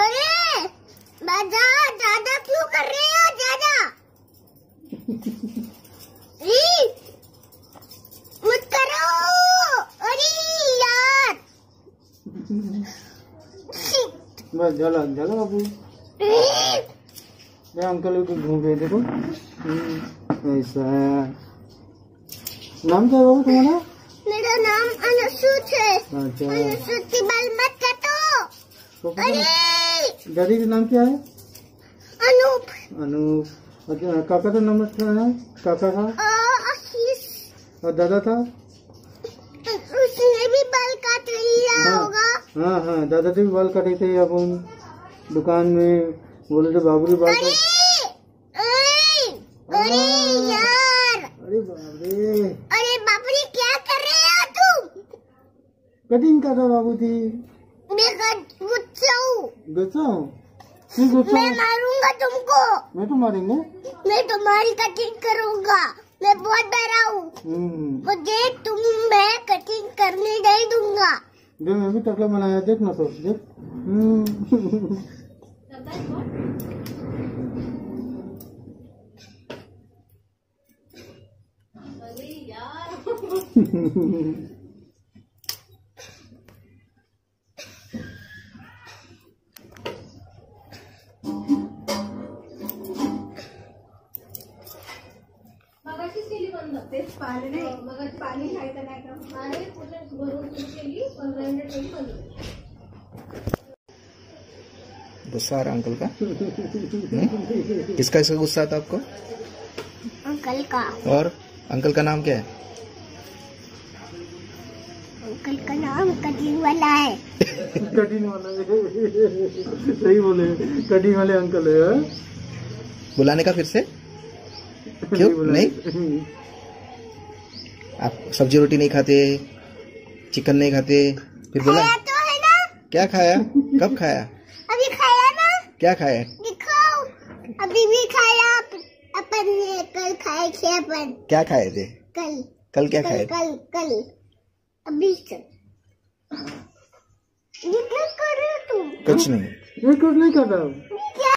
अरे दादा दादा क्यों कर रहे हो दादा? मत करो। अरे यार बस जला जला बाबू। ये अंकल को घूम रहे देखो ऐसा। नाम क्या है बाबू तुम्हारा? मेरा नाम अनुसूत है। अनुसूत की बाल मत काटो। अरे डैडी का नाम क्या है? अनूप। अनूप। अच्छा काका का नाम क्या है? काका का आशीष। और दादा था? उसने भी बाल काट लिया होगा। हाँ हाँ दादा के भी बाल काटे थे। अब हम दुकान में बोले थे बाबू के बाल काट। अरे बाबूजी क्या कर रहे हो तुम? कटिंग कर रहा बाबूजी। मैं गुस्सा हूँ। गुस्सा हूँ? मैं मारूंगा तुमको। मैं तो मारेंगे। मैं तुम्हारी कटिंग करूँगा। मैं बहुत डरा हूँ। मुझे तुम मैं कटिंग करने नहीं दूंगा। जो मैं भी टकला बनाया देखना तो देख। मगाशीच केली बंद तेच पाणी नाही मगाशी पाणी खायचं नाही का मारे पूर्ण भरून केली 15 मिनिट तरी बंद। गुस्सा आ रहा अंकल का? किसका ऐसा गुस्सा आता आपको? अंकल का। और अंकल का नाम क्या है? अंकल का नाम कटिंग वाला है। कटिंग वाला है। सही बोले कटिंग वाले अंकल है। बुलाने का फिर से क्यों नहीं? आप सब्जी रोटी नहीं खाते, चिकन नहीं खाते, फिर बोला खाया तो है ना? क्या खाया? कब खाया? अभी खाया ना। क्या खाया? दिखाओ। अभी भी खाया अपन ने। कल खाए थे अपन। क्या खाए थे? कल। कल क्या खाए? कल कल अभी कर। ये क्या कर रहे हो तुम? कुछ नहीं। मैं कुछ नहीं कर रहा हूँ।